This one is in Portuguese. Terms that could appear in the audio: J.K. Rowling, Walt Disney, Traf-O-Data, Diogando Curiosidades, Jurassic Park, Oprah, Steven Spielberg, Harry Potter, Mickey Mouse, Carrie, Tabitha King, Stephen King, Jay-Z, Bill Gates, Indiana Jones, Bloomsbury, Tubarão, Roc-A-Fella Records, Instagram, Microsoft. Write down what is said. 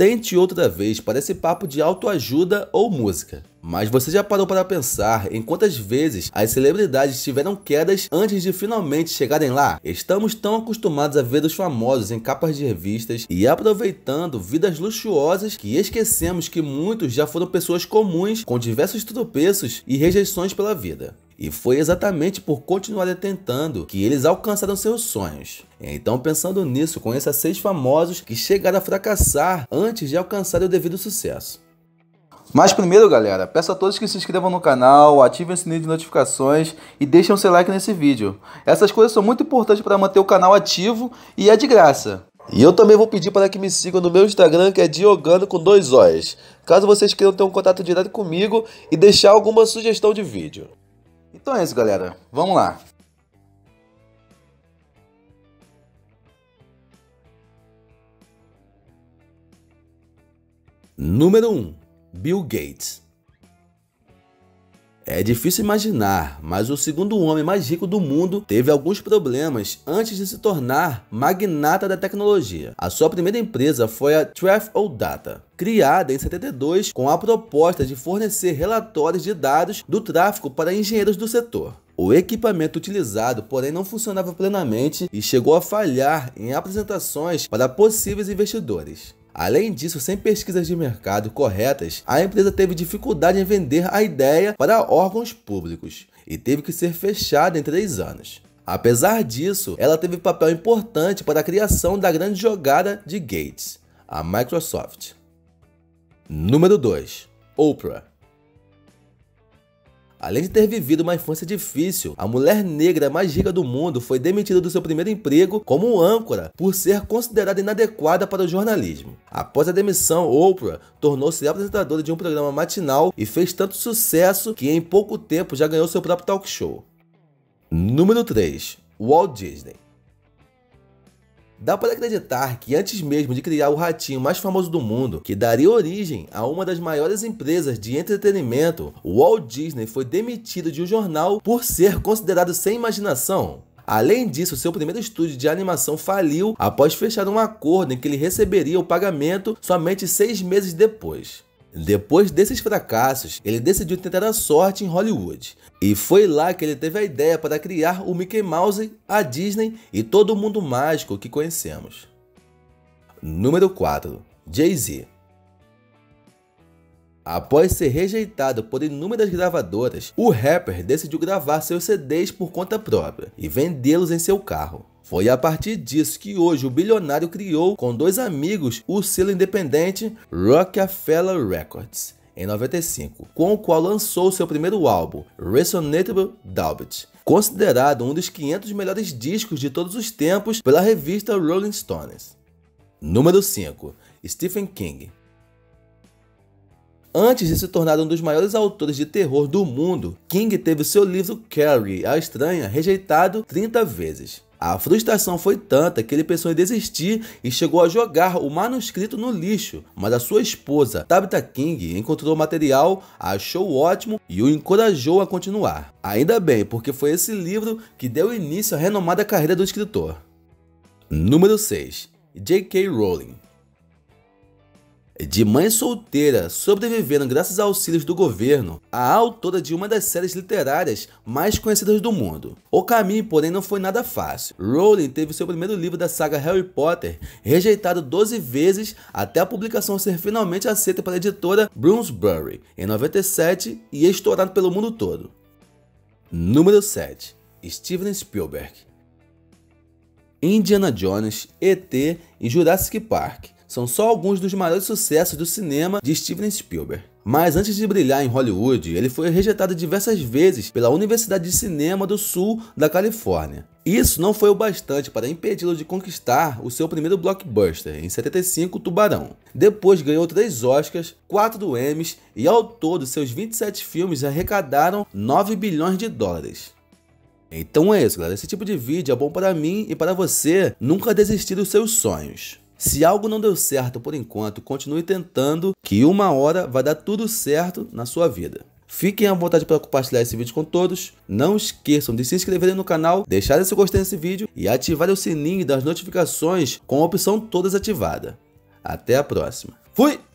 Tente outra vez, parece papo de autoajuda ou música. Mas você já parou para pensar em quantas vezes as celebridades tiveram quedas antes de finalmente chegarem lá? Estamos tão acostumados a ver os famosos em capas de revistas e aproveitando vidas luxuosas que esquecemos que muitos já foram pessoas comuns com diversos tropeços e rejeições pela vida. E foi exatamente por continuarem tentando que eles alcançaram seus sonhos. Então, pensando nisso, conheça 6 famosos que chegaram a fracassar antes de alcançar o devido sucesso. Mas primeiro, galera, peço a todos que se inscrevam no canal, ativem o sininho de notificações e deixem o seu like nesse vídeo. Essas coisas são muito importantes para manter o canal ativo e é de graça. E eu também vou pedir para que me sigam no meu Instagram, que é Diogano com 2 Os. Caso vocês queiram ter um contato direto comigo e deixar alguma sugestão de vídeo. Então é isso, galera. Vamos lá. Número 1. Bill Gates. É difícil imaginar, mas o segundo homem mais rico do mundo teve alguns problemas antes de se tornar magnata da tecnologia. A sua primeira empresa foi a Traf-O-Data, criada em 72 com a proposta de fornecer relatórios de dados do tráfego para engenheiros do setor. O equipamento utilizado, porém, não funcionava plenamente e chegou a falhar em apresentações para possíveis investidores. Além disso, sem pesquisas de mercado corretas, a empresa teve dificuldade em vender a ideia para órgãos públicos e teve que ser fechada em 3 anos. Apesar disso, ela teve papel importante para a criação da grande jogada de Gates, a Microsoft. Número 2. Oprah. Além de ter vivido uma infância difícil, a mulher negra mais rica do mundo foi demitida do seu primeiro emprego como âncora por ser considerada inadequada para o jornalismo. Após a demissão, Oprah tornou-se apresentadora de um programa matinal e fez tanto sucesso que em pouco tempo já ganhou seu próprio talk show. Número 3. Walt Disney. Dá para acreditar que antes mesmo de criar o ratinho mais famoso do mundo, que daria origem a uma das maiores empresas de entretenimento, Walt Disney foi demitido de um jornal por ser considerado sem imaginação. Além disso, seu primeiro estúdio de animação faliu após fechar um acordo em que ele receberia o pagamento somente 6 meses depois. Depois desses fracassos, ele decidiu tentar a sorte em Hollywood. E foi lá que ele teve a ideia para criar o Mickey Mouse, a Disney e todo o mundo mágico que conhecemos. Número 4. Jay-Z. Após ser rejeitado por inúmeras gravadoras, o rapper decidiu gravar seus CDs por conta própria e vendê-los em seu carro. Foi a partir disso que hoje o bilionário criou com 2 amigos o selo independente Roc-A-Fella Records, em 95, com o qual lançou seu primeiro álbum, Resonable Doubt, considerado um dos 500 melhores discos de todos os tempos pela revista Rolling Stones. Número 5. Stephen King. Antes de se tornar um dos maiores autores de terror do mundo, King teve seu livro Carrie, a Estranha, rejeitado 30 vezes. A frustração foi tanta que ele pensou em desistir e chegou a jogar o manuscrito no lixo, mas a sua esposa, Tabitha King, encontrou o material, achou ótimo e o encorajou a continuar. Ainda bem, porque foi esse livro que deu início à renomada carreira do escritor. Número 6. J.K. Rowling. De mãe solteira, sobrevivendo graças a auxílios do governo, a autora de uma das séries literárias mais conhecidas do mundo. O caminho, porém, não foi nada fácil. Rowling teve seu primeiro livro da saga Harry Potter rejeitado 12 vezes até a publicação ser finalmente aceita pela editora Bloomsbury, em 97, e estourado pelo mundo todo. Número 7. Steven Spielberg. Indiana Jones, E.T. e Jurassic Park são só alguns dos maiores sucessos do cinema de Steven Spielberg. Mas antes de brilhar em Hollywood, ele foi rejeitado diversas vezes pela Universidade de Cinema do Sul da Califórnia. Isso não foi o bastante para impedi-lo de conquistar o seu primeiro blockbuster, em 75, Tubarão. Depois ganhou 3 Oscars, 4 Emmys e ao todo seus 27 filmes arrecadaram 9 bilhões de dólares. Então é isso, galera. Esse tipo de vídeo é bom para mim e para você nunca desistir dos seus sonhos. Se algo não deu certo por enquanto, continue tentando que uma hora vai dar tudo certo na sua vida. Fiquem à vontade para compartilhar esse vídeo com todos. Não esqueçam de se inscreverem no canal, deixarem seu gostei nesse vídeo e ativarem o sininho das notificações com a opção todas ativada. Até a próxima. Fui!